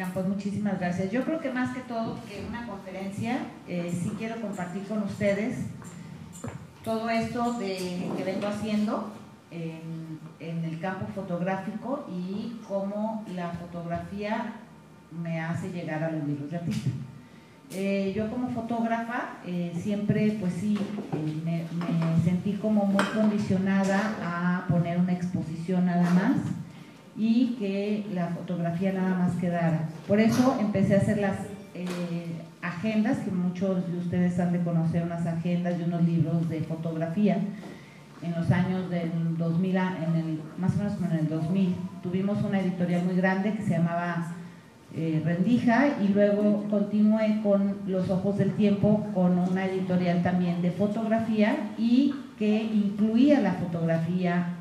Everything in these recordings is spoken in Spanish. Oigan, pues muchísimas gracias. Yo creo que más que todo que una conferencia, sí quiero compartir con ustedes todo esto que vengo haciendo en el campo fotográfico y cómo la fotografía me hace llegar a los libros de artista. Yo como fotógrafa siempre pues sí me sentí como muy condicionada a poner una exposición nada más y que la fotografía nada más quedara. Por eso empecé a hacer las agendas, que muchos de ustedes han de conocer unas agendas y unos libros de fotografía. En los años del 2000, más o menos en el 2000, tuvimos una editorial muy grande que se llamaba Rendija, y luego continué con Los Ojos del Tiempo, con una editorial también de fotografía y que incluía la fotografía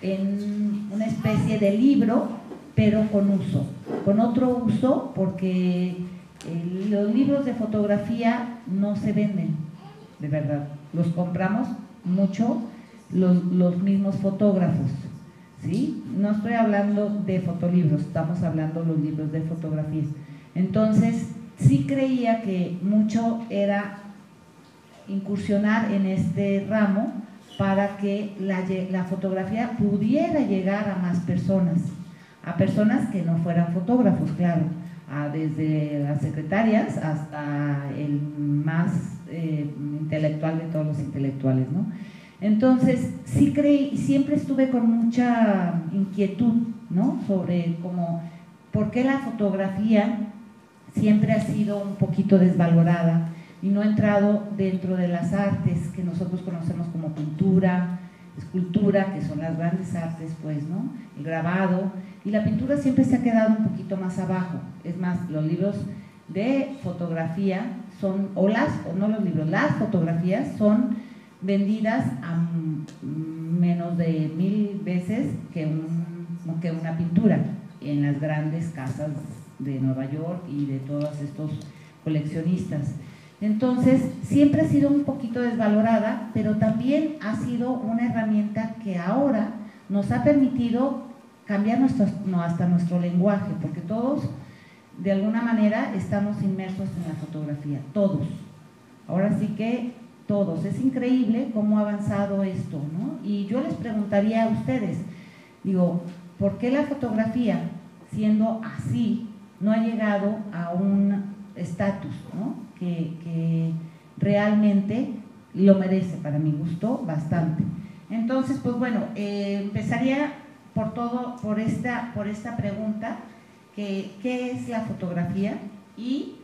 en una especie de libro, pero con uso, con otro uso, porque los libros de fotografía no se venden, de verdad, los compramos mucho los mismos fotógrafos. ¿Sí? No estoy hablando de fotolibros, estamos hablando de los libros de fotografía. Entonces, sí creía que mucho era incursionar en este ramo para que la fotografía pudiera llegar a más personas, a personas que no fueran fotógrafos, claro, desde las secretarias hasta el más intelectual de todos los intelectuales, ¿no? Entonces, sí creí, siempre estuve con mucha inquietud, ¿no? Sobre como, ¿por qué la fotografía siempre ha sido un poquito desvalorada y no ha entrado dentro de las artes que nosotros conocemos como pintura, escultura, que son las grandes artes, pues, ¿no? El grabado, y la pintura siempre se ha quedado un poquito más abajo. Es más, los libros de fotografía son, las fotografías son vendidas a menos de 1000 veces que una pintura en las grandes casas de Nueva York y de todos estos coleccionistas. Entonces, siempre ha sido un poquito desvalorada, pero también ha sido una herramienta que ahora nos ha permitido cambiar hasta nuestro lenguaje, porque todos, de alguna manera, estamos inmersos en la fotografía, todos. Ahora sí que todos. Es increíble cómo ha avanzado esto, ¿no? Y yo les preguntaría a ustedes, digo, ¿por qué la fotografía, siendo así, no ha llegado a un estatus, ¿no? que realmente lo merece, para mi gusto, bastante? Entonces, pues bueno, empezaría por esta pregunta, que ¿qué es la fotografía? Y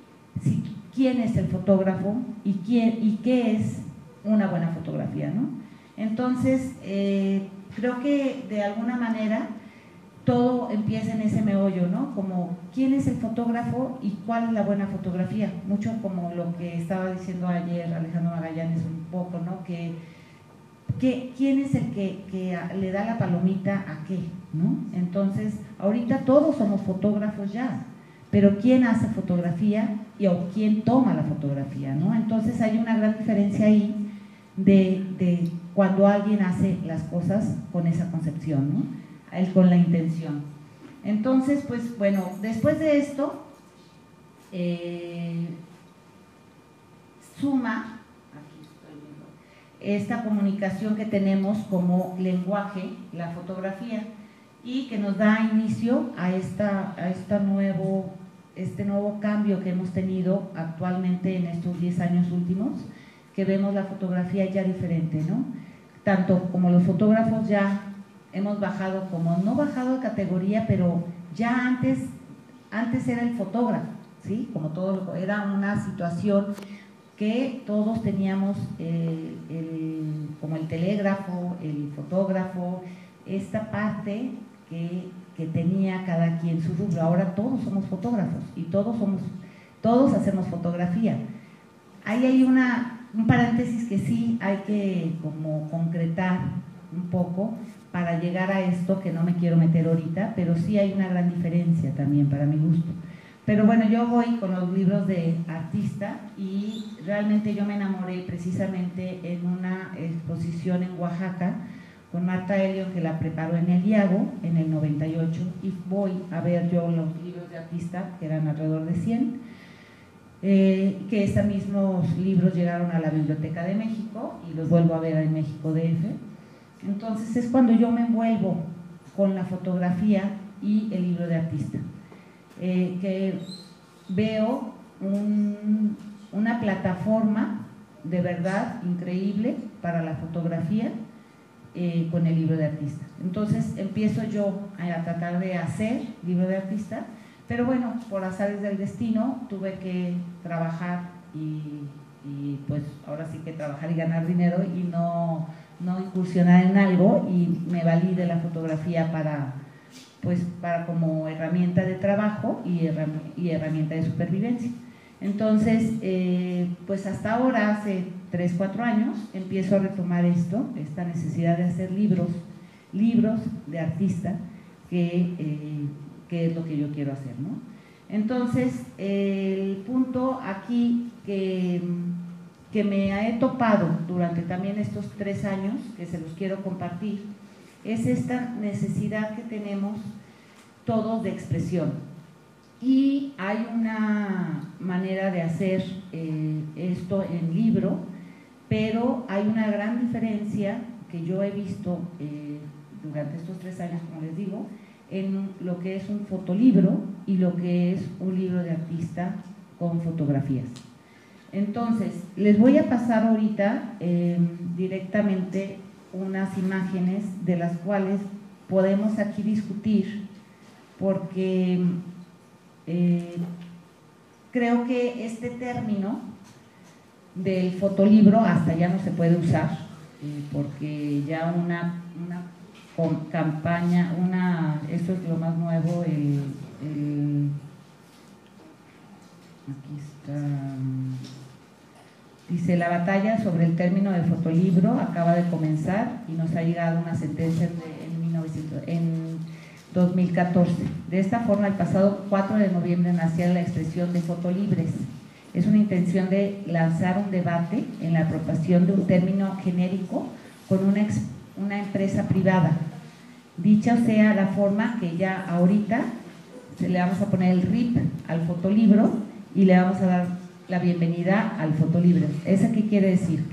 si quién es el fotógrafo y qué es una buena fotografía, ¿no? Entonces, creo que de alguna manera todo empieza en ese meollo, ¿no? Como, ¿quién es el fotógrafo y cuál es la buena fotografía? Mucho como lo que estaba diciendo ayer Alejandro Magallanes un poco, ¿no? ¿Quién es el que le da la palomita a qué, ¿no? Entonces, ahorita todos somos fotógrafos ya, pero ¿quién hace fotografía y o quién toma la fotografía, ¿no? Entonces hay una gran diferencia ahí de cuando alguien hace las cosas con esa concepción, ¿no? Con la intención. Entonces, pues bueno, después de esto, suma aquí estoy viendo, esta comunicación que tenemos como lenguaje, la fotografía, y que nos da inicio a este nuevo cambio que hemos tenido actualmente en estos 10 años últimos, que vemos la fotografía ya diferente, ¿no? Tanto como los fotógrafos ya hemos bajado, como no bajado de categoría, pero ya antes era el fotógrafo, ¿sí? Como todo, era una situación que todos teníamos como el telégrafo, el fotógrafo, esta parte que tenía cada quien su rubro. Ahora todos somos fotógrafos y todos hacemos fotografía. Ahí hay un paréntesis que sí hay que como concretar un poco para llegar a esto, que no me quiero meter ahorita, pero sí hay una gran diferencia también para mi gusto. Pero bueno, yo voy con los libros de artista y realmente yo me enamoré precisamente en una exposición en Oaxaca con Marta Elio, que la preparó en El Iago en el 98, y voy a ver yo los libros de artista, que eran alrededor de 100, que esos mismos libros llegaron a la Biblioteca de México y los vuelvo a ver en México DF. Entonces es cuando yo me envuelvo con la fotografía y el libro de artista, que veo una plataforma de verdad increíble para la fotografía con el libro de artista. Entonces empiezo yo a tratar de hacer libro de artista, pero bueno, por azares del destino tuve que trabajar y pues ahora sí que trabajar y ganar dinero y no incursionar en algo, y me valí de la fotografía para como herramienta de trabajo y herramienta de supervivencia. Entonces, pues hasta ahora, hace 3-4 años, empiezo a retomar esta necesidad de hacer libros de artista, que es lo que yo quiero hacer, ¿no? Entonces, el punto aquí que me he topado durante también estos 3 años, que se los quiero compartir, es esta necesidad que tenemos todos de expresión. Y hay una manera de hacer esto en libro, pero hay una gran diferencia que yo he visto durante estos 3 años, como les digo, en lo que es un fotolibro y lo que es un libro de artista con fotografías. Entonces, les voy a pasar ahorita directamente unas imágenes de las cuales podemos aquí discutir, porque creo que este término del fotolibro hasta ya no se puede usar, porque ya una campaña, esto es lo más nuevo, aquí está. Dice: la batalla sobre el término de fotolibro acaba de comenzar y nos ha llegado una sentencia en 2014. De esta forma, el pasado 4 de noviembre nació la expresión de fotolibres. Es una intención de lanzar un debate en la apropiación de un término genérico con una empresa privada. Dicha sea la forma que ya ahorita le vamos a poner el RIP al fotolibro y le vamos a dar la bienvenida al fotolibro. ¿Esa qué quiere decir?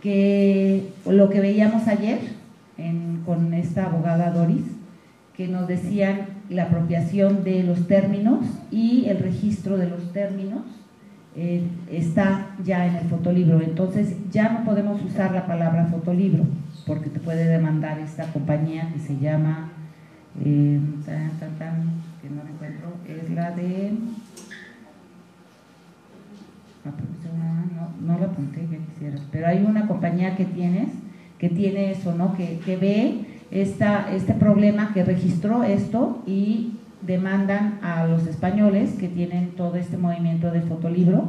Que lo que veíamos ayer con esta abogada Doris, que nos decían la apropiación de los términos y el registro de los términos está ya en el fotolibro. Entonces ya no podemos usar la palabra fotolibro, porque te puede demandar esta compañía que se llama que no me encuentro, es la de no la apunté, ya quisiera, pero hay una compañía que tiene eso, ¿no? Que ve este problema, que registró esto y demandan a los españoles que tienen todo este movimiento de fotolibro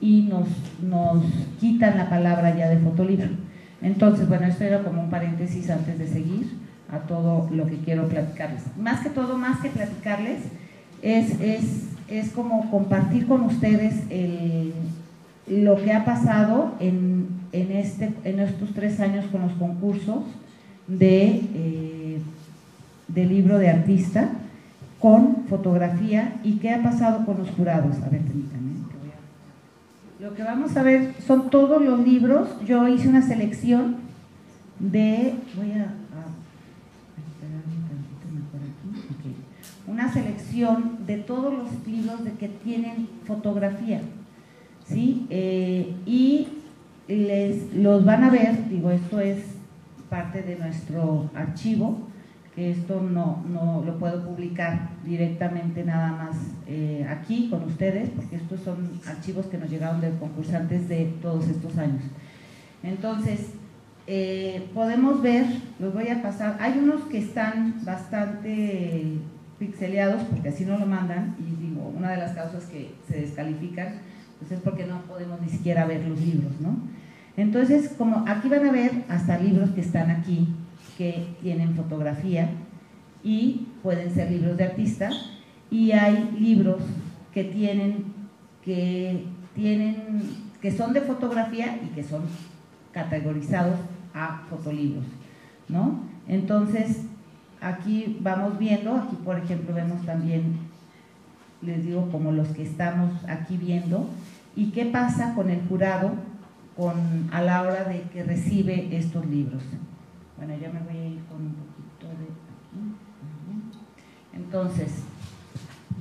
y nos quitan la palabra ya de fotolibro. Entonces, bueno, esto era como un paréntesis antes de seguir a todo lo que quiero platicarles. Más que todo, más que platicarles, es como compartir con ustedes lo que ha pasado en estos 3 años con los concursos de libro de artista con fotografía, y qué ha pasado con los jurados. A ver, permítanme. Lo que vamos a ver son todos los libros. Yo hice una selección de... Una selección de todos los libros que tienen fotografía, ¿sí? Y los van a ver, digo, esto es parte de nuestro archivo, que esto no lo puedo publicar directamente nada más aquí con ustedes, porque estos son archivos que nos llegaron de concursantes de todos estos años. Entonces, podemos ver, los voy a pasar, hay unos que están bastante pixeleados, porque así no lo mandan, y digo, una de las causas que se descalifican pues es porque no podemos ni siquiera ver los libros, ¿no? Entonces, como aquí van a ver hasta libros que están aquí, que tienen fotografía y pueden ser libros de artista, y hay libros que son de fotografía y que son categorizados a fotolibros, ¿no? Entonces, aquí vamos viendo, aquí por ejemplo vemos también, les digo, como los que estamos aquí viendo, y qué pasa con el jurado a la hora de que recibe estos libros. Bueno, yo me voy a ir con un poquito de aquí. Entonces,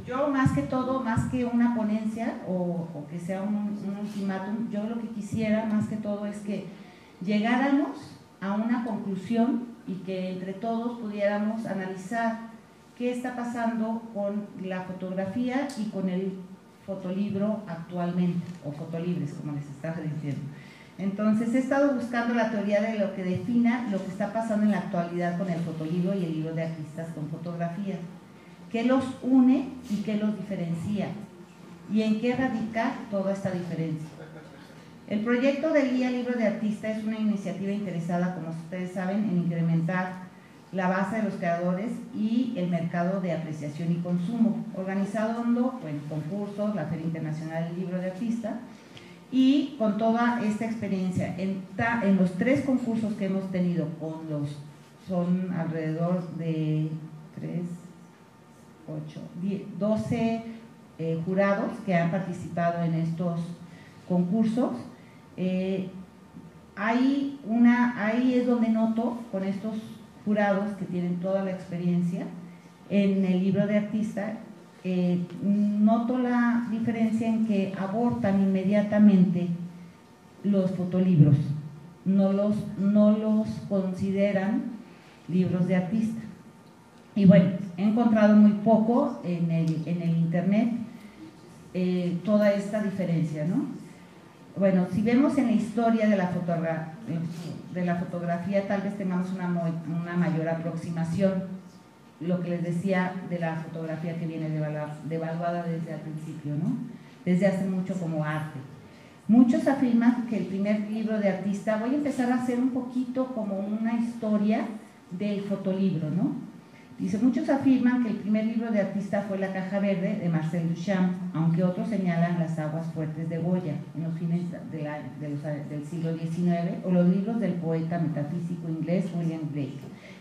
yo más que todo, más que una ponencia o que sea un ultimátum, yo lo que quisiera más que todo es que llegáramos a una conclusión y que entre todos pudiéramos analizar qué está pasando con la fotografía y con el fotolibro actualmente, o fotolibres, como les estaba diciendo. Entonces, he estado buscando la teoría de lo que defina lo que está pasando en la actualidad con el fotolibro y el libro de artistas con fotografía. ¿Qué los une y qué los diferencia? ¿Y en qué radica toda esta diferencia? El proyecto de guía libro de artista es una iniciativa interesada, como ustedes saben, en incrementar la base de los creadores y el mercado de apreciación y consumo, organizando concursos, la Feria Internacional del Libro de Artista, y con toda esta experiencia en los 3 concursos que hemos tenido, son alrededor de 12 jurados que han participado en estos concursos. Ahí es donde noto con estos jurados que tienen toda la experiencia en el libro de artista, noto la diferencia en que abordan inmediatamente los fotolibros, no los consideran libros de artista. Y bueno, he encontrado muy poco en el internet toda esta diferencia, ¿no? Bueno, si vemos en la historia de la fotografía, tal vez tengamos una mayor aproximación, lo que les decía de la fotografía que viene devaluada desde el principio, ¿no? Desde hace mucho como arte. Muchos afirman que el primer libro de artista, voy a empezar a hacer un poquito como una historia del fotolibro, ¿no? Dice, muchos afirman que el primer libro de artista fue La Caja Verde de Marcel Duchamp, aunque otros señalan Las aguas fuertes de Goya en los fines del siglo XIX, o los libros del poeta metafísico inglés William Blake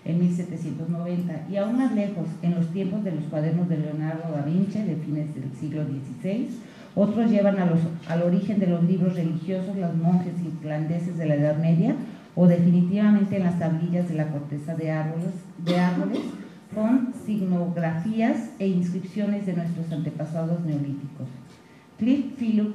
en 1790, y aún más lejos, en los tiempos de los cuadernos de Leonardo da Vinci de fines del siglo XVI. Otros llevan al origen de los libros religiosos los monjes irlandeses de la Edad Media, o definitivamente en las tablillas de la corteza de árboles con signografías e inscripciones de nuestros antepasados neolíticos. Cliff Phillips,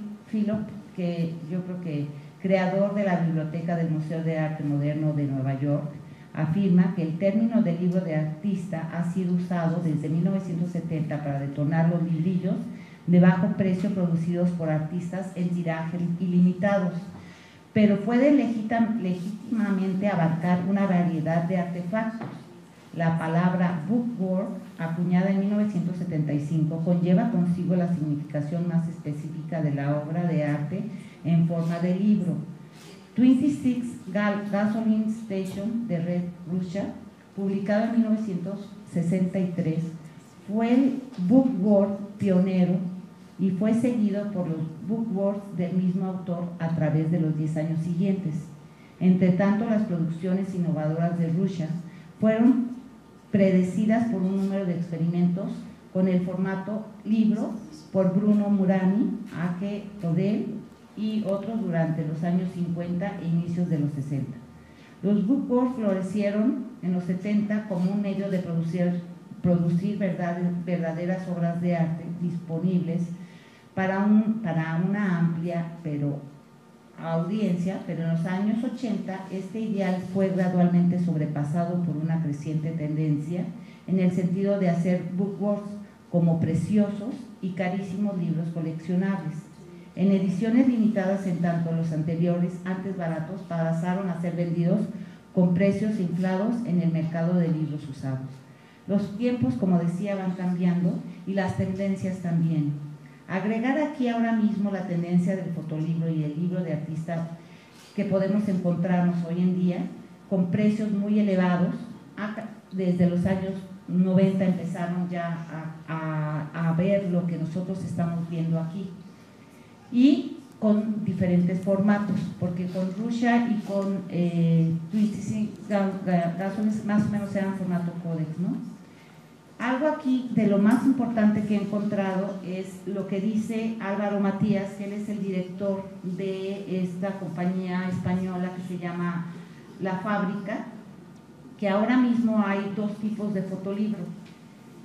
que yo creo que creador de la Biblioteca del Museo de Arte Moderno de Nueva York, afirma que el término de libro de artista ha sido usado desde 1970 para detonar los librillos de bajo precio producidos por artistas en tirajes ilimitados, pero puede legítimamente abarcar una variedad de artefactos. La palabra bookworm, acuñada en 1975, conlleva consigo la significación más específica de la obra de arte en forma de libro. 26 Gasoline Station de Ed Ruscha, publicado en 1963, fue el bookworm pionero y fue seguido por los bookworms del mismo autor a través de los 10 años siguientes. Entre tanto, las producciones innovadoras de Ruscha fueron predecidas por un número de experimentos con el formato libro por Bruno Munari, A.G. Todell y otros durante los años 50 e inicios de los 60. Los bookworms florecieron en los 70 como un medio de producir verdaderas obras de arte disponibles para una amplia audiencia, pero en los años 80 este ideal fue gradualmente sobrepasado por una creciente tendencia en el sentido de hacer bookworms como preciosos y carísimos libros coleccionables, en ediciones limitadas, en tanto los anteriores, antes baratos, pasaron a ser vendidos con precios inflados en el mercado de libros usados. Los tiempos, como decía, van cambiando y las tendencias también. Agregar aquí ahora mismo la tendencia del fotolibro y el libro de artista que podemos encontrarnos hoy en día con precios muy elevados. Desde los años 90 empezaron ya a ver lo que nosotros estamos viendo aquí, y con diferentes formatos, porque con Ruscha y con Twisty Gasoline más o menos eran formato códex, ¿no? Algo aquí de lo más importante que he encontrado es lo que dice Álvaro Matías, que él es el director de esta compañía española que se llama La Fábrica, que ahora mismo hay dos tipos de fotolibro.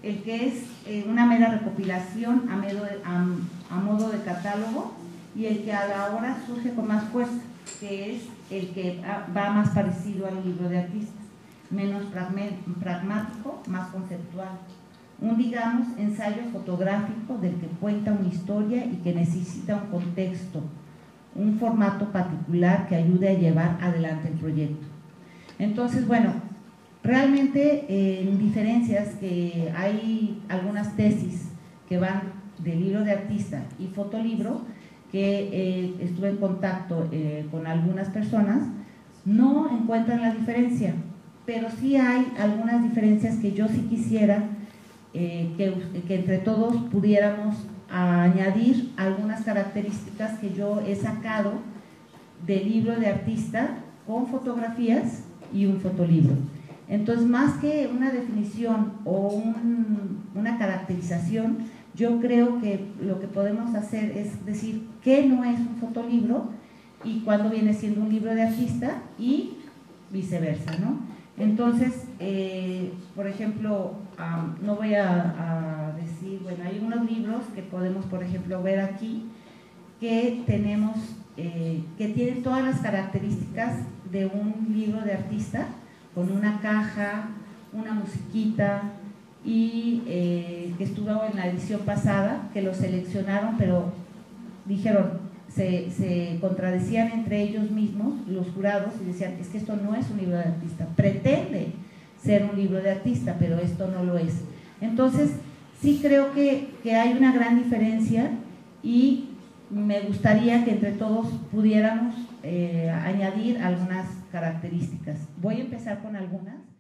El que es una mera recopilación a modo de catálogo, y el que a la hora surge con más fuerza, que es el que va más parecido al libro de artistas, menos pragmático, más conceptual. Un, digamos, ensayo fotográfico del que cuenta una historia y que necesita un contexto, un formato particular que ayude a llevar adelante el proyecto. Entonces, bueno, realmente diferencias que hay algunas tesis que van de libro de artista y fotolibro, que estuve en contacto con algunas personas, no encuentran la diferencia, pero sí hay algunas diferencias que yo sí quisiera que entre todos pudiéramos añadir algunas características que yo he sacado del libro de artista con fotografías y un fotolibro. Entonces, más que una definición o una caracterización, yo creo que lo que podemos hacer es decir qué no es un fotolibro y cuándo viene siendo un libro de artista y viceversa, ¿no? Entonces, por ejemplo, no voy a decir, bueno, hay unos libros que podemos, por ejemplo, ver aquí que tenemos, que tienen todas las características de un libro de artista, con una caja, una musiquita, y que estuvo en la edición pasada, que los seleccionaron, pero dijeron, se contradecían entre ellos mismos los jurados y decían, es que esto no es un libro de artista, pretende ser un libro de artista, pero esto no lo es. Entonces, sí creo que hay una gran diferencia, y me gustaría que entre todos pudiéramos añadir algunas características. Voy a empezar con algunas.